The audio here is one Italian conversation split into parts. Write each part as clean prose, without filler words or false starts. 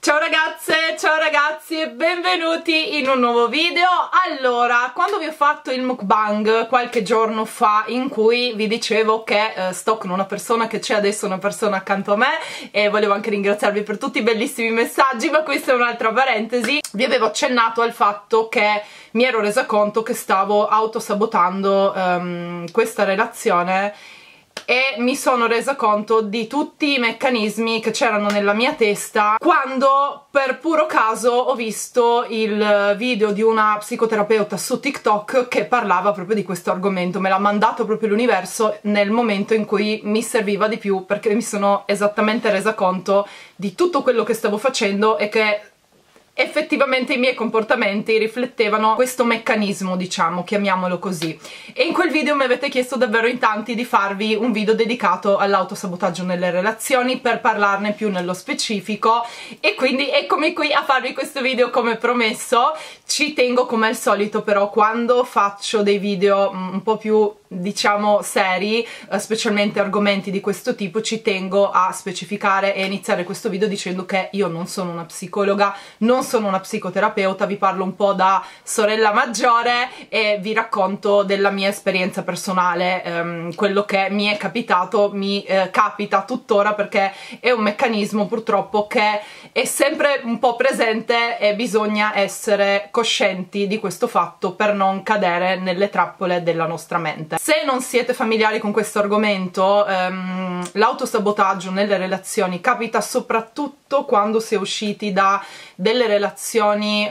Ciao ragazze, ciao ragazzi e benvenuti in un nuovo video. Allora, quando vi ho fatto il mukbang qualche giorno fa in cui vi dicevo che sto con una persona che c'è adesso, una persona accanto a me, e volevo anche ringraziarvi per tutti i bellissimi messaggi, ma questa è un'altra parentesi, vi avevo accennato al fatto che mi ero resa conto che stavo autosabotando questa relazione e mi sono resa conto di tutti i meccanismi che c'erano nella mia testa quando per puro caso ho visto il video di una psicoterapeuta su TikTok che parlava proprio di questo argomento. Me l'ha mandato proprio l'universo nel momento in cui mi serviva di più, perché mi sono esattamente resa conto di tutto quello che stavo facendo e che effettivamente i miei comportamenti riflettevano questo meccanismo, diciamo, chiamiamolo così. E in quel video mi avete chiesto davvero in tanti di farvi un video dedicato all'autosabotaggio nelle relazioni per parlarne più nello specifico, e quindi eccomi qui a farvi questo video come promesso. Ci tengo, come al solito, però quando faccio dei video un po' più, diciamo, seri, specialmente argomenti di questo tipo, ci tengo a specificare e iniziare questo video dicendo che io non sono una psicologa, non sono una psicoterapeuta, vi parlo un po' da sorella maggiore e vi racconto della mia esperienza personale, quello che mi è capitato, mi capita tuttora, perché è un meccanismo purtroppo che è sempre un po' presente e bisogna essere coscienti di questo fatto per non cadere nelle trappole della nostra mente. Se non siete familiari con questo argomento, l'autosabotaggio nelle relazioni capita soprattutto quando si è usciti da delle relazioni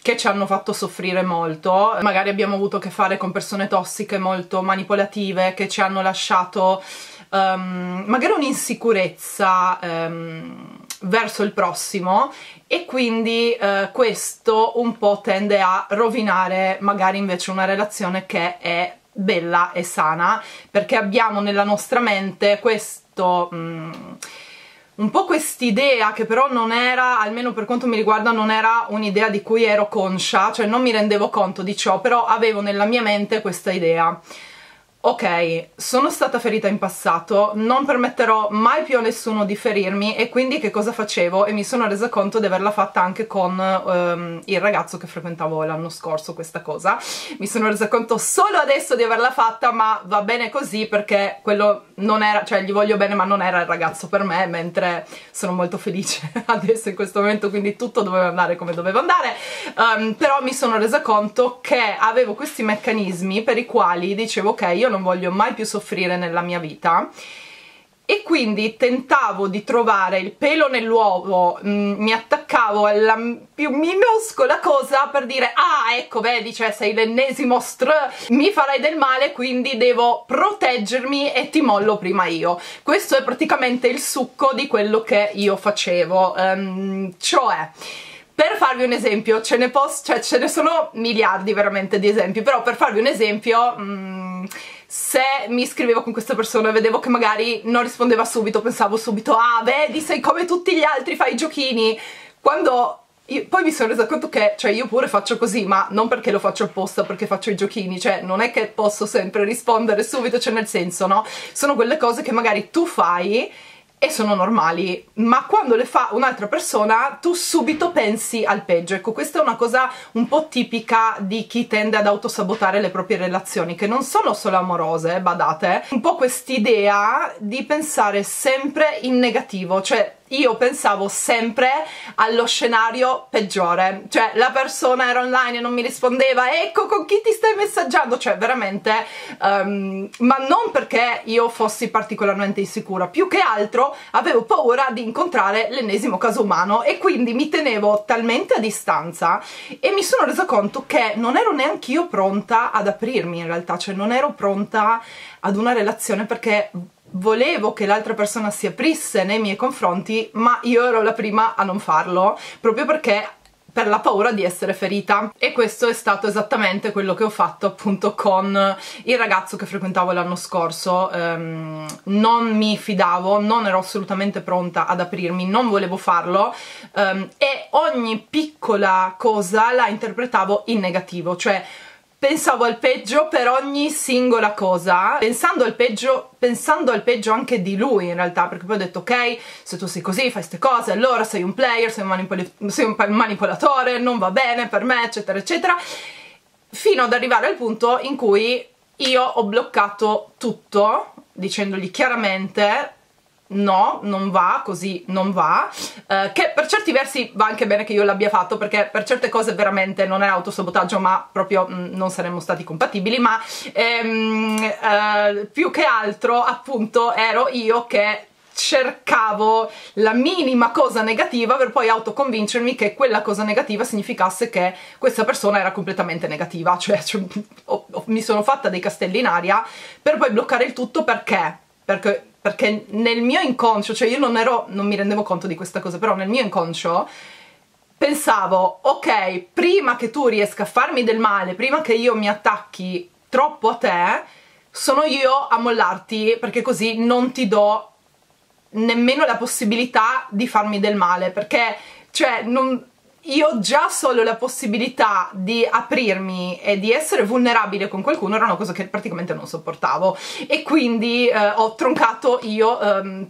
che ci hanno fatto soffrire molto. Magari abbiamo avuto a che fare con persone tossiche, molto manipolative, che ci hanno lasciato magari un'insicurezza verso il prossimo, e quindi questo un po' tende a rovinare magari invece una relazione che è bella e sana, perché abbiamo nella nostra mente questo un po' quest'idea, che però non era, almeno per quanto mi riguarda, non era un'idea di cui ero conscia, cioè non mi rendevo conto di ciò, però avevo nella mia mente questa idea: ok, sono stata ferita in passato, non permetterò mai più a nessuno di ferirmi. E quindi che cosa facevo? E mi sono resa conto di averla fatta anche con il ragazzo che frequentavo l'anno scorso, questa cosa. Mi sono resa conto solo adesso di averla fatta, ma va bene così, perché quello non era, cioè gli voglio bene ma non era il ragazzo per me, mentre sono molto felice adesso in questo momento, quindi tutto doveva andare come doveva andare. Però mi sono resa conto che avevo questi meccanismi per i quali dicevo ok, io non voglio mai più soffrire nella mia vita, e quindi tentavo di trovare il pelo nell'uovo, mi attaccavo alla più minuscola cosa per dire ah, ecco, vedi, cioè sei l'ennesimo mi farai del male, quindi devo proteggermi e ti mollo prima io. Questo è praticamente il succo di quello che io facevo, cioè, per farvi un esempio, ce ne sono miliardi veramente di esempi, però per farvi un esempio, se mi scrivevo con questa persona e vedevo che magari non rispondeva subito, pensavo subito ah, vedi, sei come tutti gli altri, fai i giochini. Quando poi mi sono resa conto che, cioè, io pure faccio così, ma non perché lo faccio apposta, perché faccio i giochini, cioè non è che posso sempre rispondere subito, cioè nel senso, no? Sono quelle cose che magari tu fai e sono normali, ma quando le fa un'altra persona tu subito pensi al peggio. Ecco, questa è una cosa un po' tipica di chi tende ad autosabotare le proprie relazioni, che non sono solo amorose, badate, un po' quest'idea di pensare sempre in negativo, cioè io pensavo sempre allo scenario peggiore, cioè la persona era online e non mi rispondeva, ecco con chi ti stai messaggiando, cioè veramente, ma non perché io fossi particolarmente insicura, più che altro avevo paura di incontrare l'ennesimo caso umano, e quindi mi tenevo talmente a distanza e mi sono resa conto che non ero neanche io pronta ad aprirmi in realtà, cioè non ero pronta ad una relazione, perché volevo che l'altra persona si aprisse nei miei confronti, ma io ero la prima a non farlo, proprio perché per la paura di essere ferita. E questo è stato esattamente quello che ho fatto appunto con il ragazzo che frequentavo l'anno scorso. Non mi fidavo, non ero assolutamente pronta ad aprirmi, non volevo farlo, e ogni piccola cosa la interpretavo in negativo, cioè Pensavo al peggio per ogni singola cosa, pensando al peggio anche di lui in realtà, perché poi ho detto ok, se tu sei così, fai queste cose, allora sei un player, sei un manipolatore, non va bene per me, eccetera eccetera, fino ad arrivare al punto in cui io ho bloccato tutto dicendogli chiaramente no, non va, così non va, che per certi versi va anche bene che io l'abbia fatto, perché per certe cose veramente non è autosabotaggio ma proprio non saremmo stati compatibili, ma più che altro appunto ero io che cercavo la minima cosa negativa per poi autoconvincermi che quella cosa negativa significasse che questa persona era completamente negativa, cioè mi sono fatta dei castelli in aria per poi bloccare il tutto perché nel mio inconscio, cioè io non mi rendevo conto di questa cosa, però nel mio inconscio pensavo, ok, prima che tu riesca a farmi del male, prima che io mi attacchi troppo a te, sono io a mollarti, perché così non ti do nemmeno la possibilità di farmi del male, perché cioè io già solo la possibilità di aprirmi e di essere vulnerabile con qualcuno era una cosa che praticamente non sopportavo, e quindi ho troncato io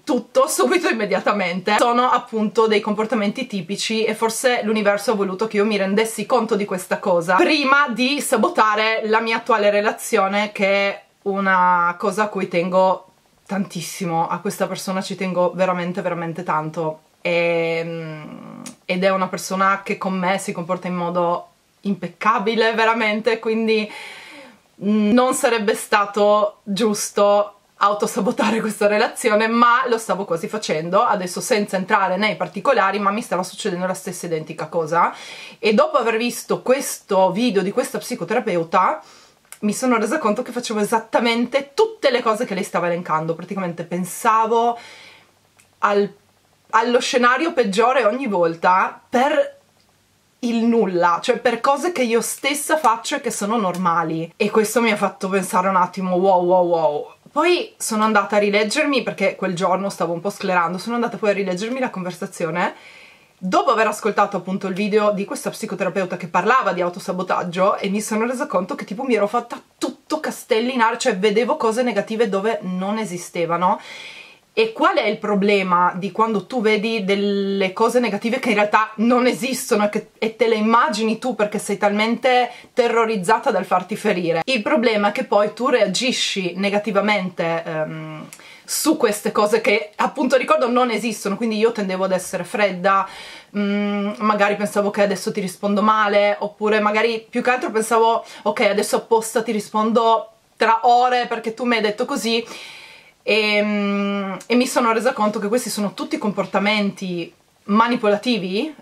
tutto subito, immediatamente. Sono appunto dei comportamenti tipici e forse l'universo ha voluto che io mi rendessi conto di questa cosa prima di sabotare la mia attuale relazione, che è una cosa a cui tengo tantissimo, a questa persona ci tengo veramente veramente tanto, ed è una persona che con me si comporta in modo impeccabile veramente, quindi non sarebbe stato giusto autosabotare questa relazione, ma lo stavo quasi facendo. Adesso, senza entrare nei particolari, ma mi stava succedendo la stessa identica cosa, e dopo aver visto questo video di questa psicoterapeuta mi sono resa conto che facevo esattamente tutte le cose che lei stava elencando. Praticamente pensavo allo scenario peggiore ogni volta per il nulla, cioè per cose che io stessa faccio e che sono normali, e questo mi ha fatto pensare un attimo wow. Poi sono andata a rileggermi, perché quel giorno stavo un po' sclerando, sono andata poi a rileggermi la conversazione dopo aver ascoltato appunto il video di questa psicoterapeuta che parlava di autosabotaggio, e mi sono resa conto che tipo mi ero fatta tutto castelli in aria, cioè vedevo cose negative dove non esistevano. E qual è il problema di quando tu vedi delle cose negative che in realtà non esistono e te le immagini tu perché sei talmente terrorizzata dal farti ferire? Il problema è che poi tu reagisci negativamente su queste cose che appunto, ricordo, non esistono, quindi io tendevo ad essere fredda, magari pensavo che adesso ti rispondo male, oppure magari più che altro pensavo ok, adesso apposta ti rispondo tra ore perché tu mi hai detto così, e mi sono resa conto che questi sono tutti comportamenti manipolativi,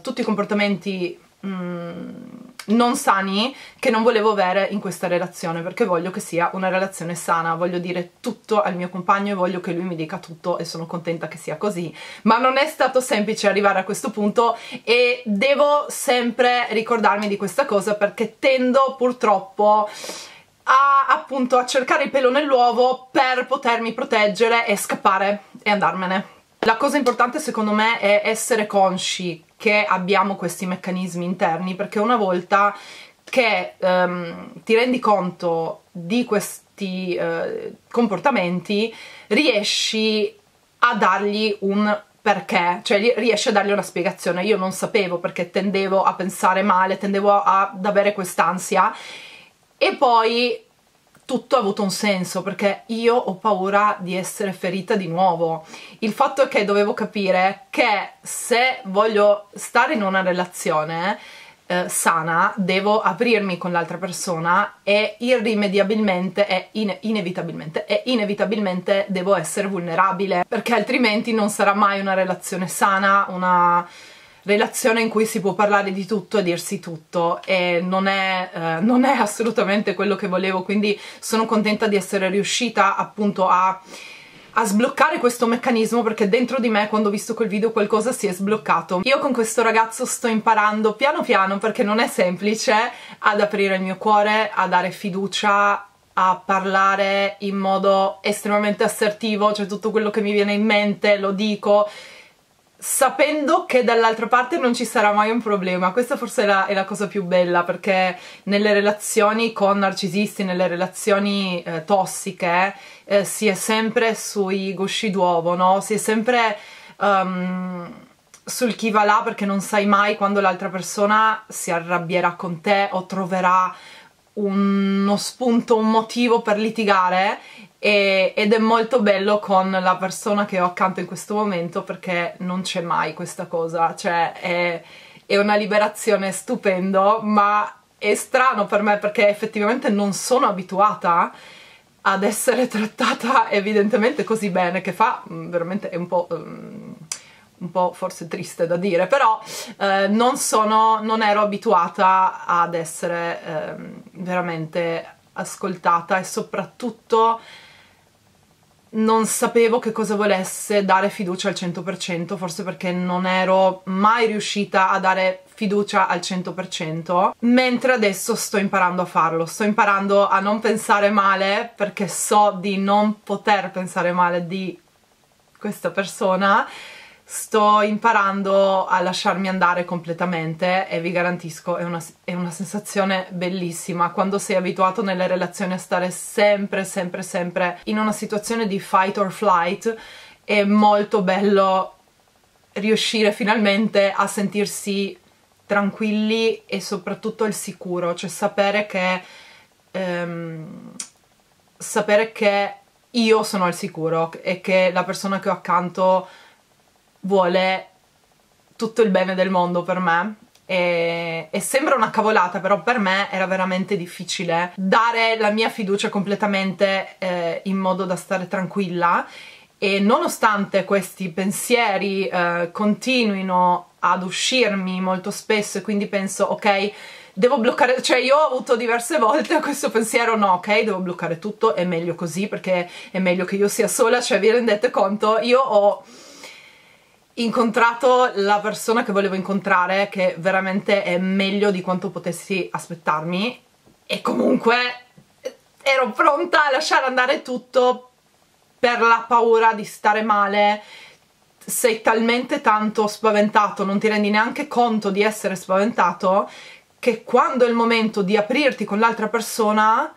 tutti comportamenti non sani, che non volevo avere in questa relazione, perché voglio che sia una relazione sana, voglio dire tutto al mio compagno e voglio che lui mi dica tutto, e sono contenta che sia così, ma non è stato semplice arrivare a questo punto, e devo sempre ricordarmi di questa cosa perché tendo purtroppo appunto a cercare il pelo nell'uovo per potermi proteggere e scappare e andarmene. La cosa importante secondo me è essere consci che abbiamo questi meccanismi interni, perché una volta che ti rendi conto di questi comportamenti riesci a dargli un perché, cioè riesci a dargli una spiegazione. Io non sapevo perché tendevo a pensare male, tendevo ad avere quest'ansia, e poi tutto ha avuto un senso, perché io ho paura di essere ferita di nuovo. Il fatto è che dovevo capire che se voglio stare in una relazione sana, devo aprirmi con l'altra persona e irrimediabilmente e inevitabilmente devo essere vulnerabile, perché altrimenti non sarà mai una relazione sana, una relazione in cui si può parlare di tutto e dirsi tutto, e non è assolutamente quello che volevo. Quindi sono contenta di essere riuscita appunto a sbloccare questo meccanismo, perché dentro di me, quando ho visto quel video, qualcosa si è sbloccato. Io con questo ragazzo sto imparando piano piano, perché non è semplice, ad aprire il mio cuore, a dare fiducia, a parlare in modo estremamente assertivo, cioè tutto quello che mi viene in mente lo dico, sapendo che dall'altra parte non ci sarà mai un problema. Questa forse è la cosa più bella, perché nelle relazioni con narcisisti, nelle relazioni tossiche, si è sempre sui gusci d'uovo, no? Si è sempre sul chi va là, perché non sai mai quando l'altra persona si arrabbierà con te o troverà uno spunto, un motivo per litigare. Ed è molto bello con la persona che ho accanto in questo momento, perché non c'è mai questa cosa, cioè è una liberazione stupendo, ma è strano per me perché effettivamente non sono abituata ad essere trattata evidentemente così bene, che fa veramente è un po' forse triste da dire, però non ero abituata ad essere veramente ascoltata, e soprattutto non sapevo che cosa volesse dare fiducia al 100%, forse perché non ero mai riuscita a dare fiducia al 100%, mentre adesso sto imparando a farlo, sto imparando a non pensare male, perché so di non poter pensare male di questa persona, sto imparando a lasciarmi andare completamente, e vi garantisco è una sensazione bellissima quando sei abituato nelle relazioni a stare sempre in una situazione di fight or flight. È molto bello riuscire finalmente a sentirsi tranquilli e soprattutto al sicuro, cioè sapere che io sono al sicuro e che la persona che ho accanto vuole tutto il bene del mondo per me, e sembra una cavolata, però per me era veramente difficile dare la mia fiducia completamente in modo da stare tranquilla, e nonostante questi pensieri continuino ad uscirmi molto spesso, e quindi penso ok, devo bloccare, cioè io ho avuto diverse volte questo pensiero, no ok, devo bloccare tutto, è meglio così perché è meglio che io sia sola, cioè vi rendete conto? Io ho incontrato la persona che volevo incontrare, che veramente è meglio di quanto potessi aspettarmi, e comunque ero pronta a lasciare andare tutto per la paura di stare male. Sei talmente tanto spaventato, non ti rendi neanche conto di essere spaventato, che quando è il momento di aprirti con l'altra persona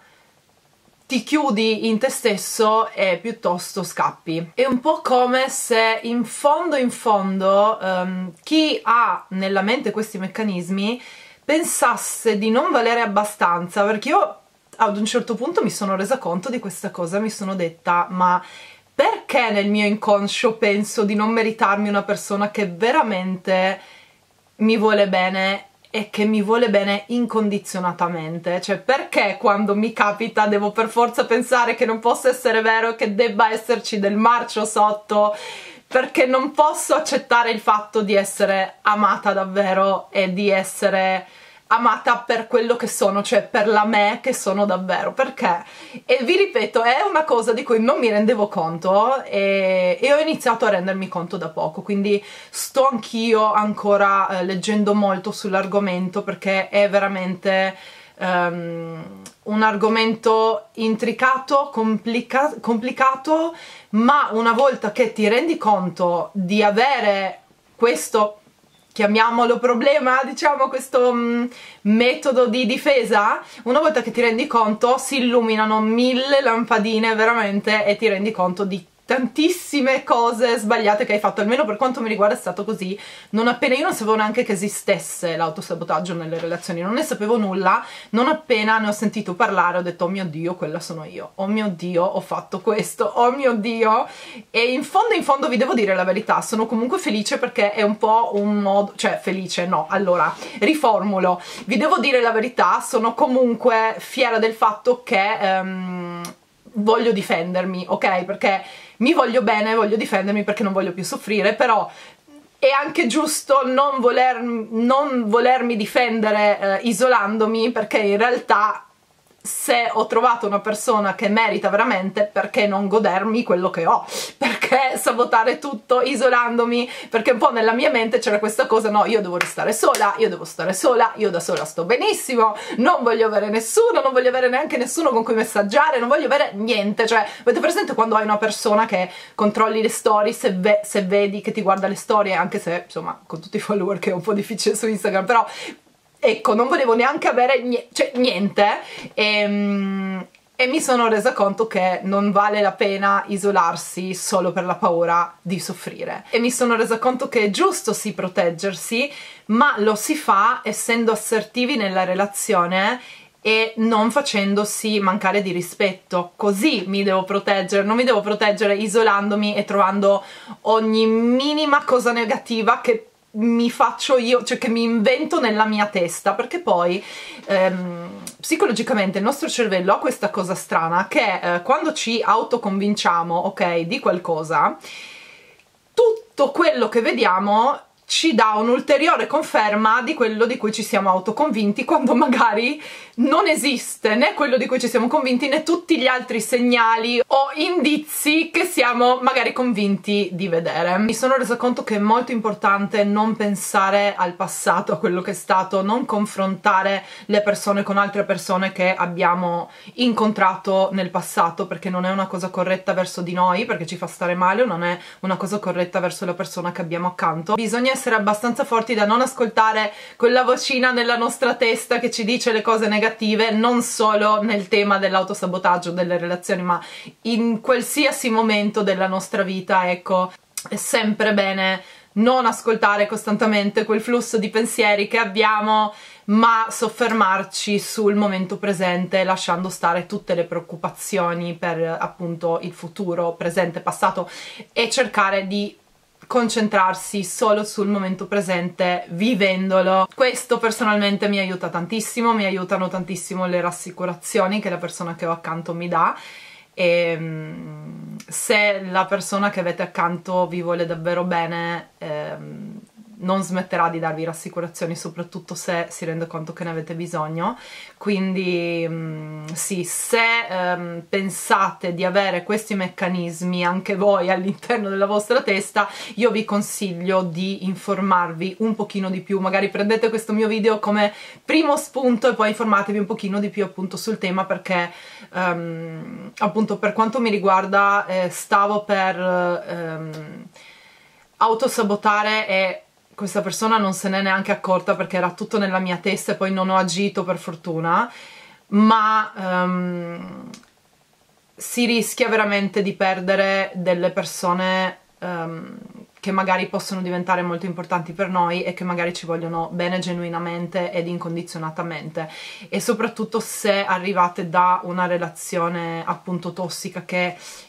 ti chiudi in te stesso e piuttosto scappi. È un po' come se in fondo chi ha nella mente questi meccanismi pensasse di non valere abbastanza, perché io ad un certo punto mi sono resa conto di questa cosa, mi sono detta ma perché nel mio inconscio penso di non meritarmi una persona che veramente mi vuole bene e che mi vuole bene incondizionatamente? Cioè perché quando mi capita devo per forza pensare che non possa essere vero, che debba esserci del marcio sotto, perché non posso accettare il fatto di essere amata davvero e di essere amata per quello che sono, cioè per la me che sono davvero? Perché? E vi ripeto, è una cosa di cui non mi rendevo conto, e ho iniziato a rendermi conto da poco, quindi sto anch'io ancora leggendo molto sull'argomento, perché è veramente un argomento intricato, complicato, ma una volta che ti rendi conto di avere questo, chiamiamolo problema, diciamo questo metodo di difesa, una volta che ti rendi conto si illuminano 1000 lampadine veramente, e ti rendi conto di tantissime cose sbagliate che hai fatto. Almeno per quanto mi riguarda è stato così, non appena, io non sapevo neanche che esistesse l'autosabotaggio nelle relazioni, non ne sapevo nulla, non appena ne ho sentito parlare ho detto oh mio Dio, quella sono io, oh mio Dio ho fatto questo, oh mio Dio. E in fondo vi devo dire la verità, sono comunque felice, perché è un po' un modo, cioè felice no, allora riformulo, vi devo dire la verità, sono comunque fiera del fatto che voglio difendermi, ok? Perché mi voglio bene, voglio difendermi perché non voglio più soffrire, però è anche giusto non volermi difendere isolandomi, perché in realtà se ho trovato una persona che merita veramente, perché non godermi quello che ho? Perché sabotare tutto isolandomi? Perché un po' nella mia mente c'era questa cosa, no, io devo restare sola, io devo stare sola, io da sola sto benissimo, non voglio avere nessuno, non voglio avere neanche nessuno con cui messaggiare, non voglio avere niente. Cioè, avete presente quando hai una persona che controlli le storie, se vedi che ti guarda le storie, anche se insomma con tutti i follower che è un po' difficile su Instagram, però ecco, non volevo neanche avere niente, e mi sono resa conto che non vale la pena isolarsi solo per la paura di soffrire, e mi sono resa conto che è giusto sì proteggersi, ma lo si fa essendo assertivi nella relazione e non facendosi mancare di rispetto. Così mi devo proteggere, non mi devo proteggere isolandomi e trovando ogni minima cosa negativa che mi faccio io, cioè che mi invento nella mia testa, perché poi psicologicamente il nostro cervello ha questa cosa strana che quando ci autoconvinciamo, ok, di qualcosa, tutto quello che vediamo ci dà un'ulteriore conferma di quello di cui ci siamo autoconvinti, quando magari non esiste né quello di cui ci siamo convinti né tutti gli altri segnali o indizi che siamo magari convinti di vedere. Mi sono resa conto che è molto importante non pensare al passato, a quello che è stato, non confrontare le persone con altre persone che abbiamo incontrato nel passato, perché non è una cosa corretta verso di noi, perché ci fa stare male, non è una cosa corretta verso la persona che abbiamo accanto. Bisogna essere abbastanza forti da non ascoltare quella vocina nella nostra testa che ci dice le cose negative, non solo nel tema dell'autosabotaggio, delle relazioni, ma in qualsiasi momento della nostra vita. Ecco, è sempre bene non ascoltare costantemente quel flusso di pensieri che abbiamo, ma soffermarci sul momento presente, lasciando stare tutte le preoccupazioni per appunto il futuro, presente, passato, e cercare di concentrarsi solo sul momento presente, vivendolo. Questo personalmente mi aiuta tantissimo, mi aiutano tantissimo le rassicurazioni che la persona che ho accanto mi dà, e se la persona che avete accanto vi vuole davvero bene, non smetterà di darvi rassicurazioni, soprattutto se si rende conto che ne avete bisogno. Quindi sì, se pensate di avere questi meccanismi anche voi all'interno della vostra testa, io vi consiglio di informarvi un pochino di più, magari prendete questo mio video come primo spunto e poi informatevi un pochino di più appunto sul tema, perché appunto per quanto mi riguarda stavo per autosabotare e questa persona non se n'è neanche accorta, perché era tutto nella mia testa e poi non ho agito, per fortuna, ma si rischia veramente di perdere delle persone che magari possono diventare molto importanti per noi e che magari ci vogliono bene genuinamente ed incondizionatamente, e soprattutto se arrivate da una relazione appunto tossica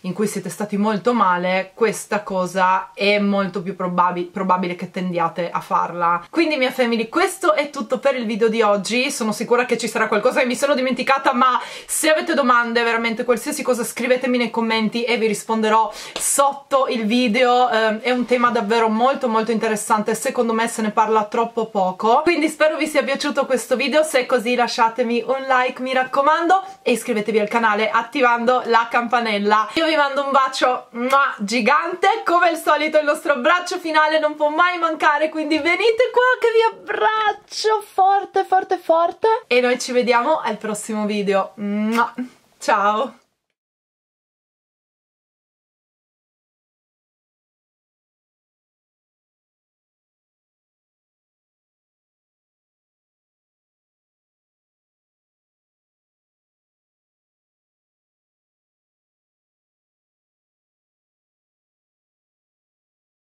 in cui siete stati molto male, questa cosa è molto più probabile che tendiate a farla. Quindi mia family, questo è tutto per il video di oggi. Sono sicura che ci sarà qualcosa che mi sono dimenticata, ma se avete domande, veramente qualsiasi cosa, scrivetemi nei commenti e vi risponderò sotto il video. È un tema davvero molto molto interessante, secondo me se ne parla troppo poco, quindi spero vi sia piaciuto questo video. Se è così, lasciatemi un like, mi raccomando, e iscrivetevi al canale attivando la campanella. Io vi mando un bacio gigante, come al solito il nostro abbraccio finale non può mai mancare, quindi venite qua che vi abbraccio forte forte forte, e noi ci vediamo al prossimo video. Ciao!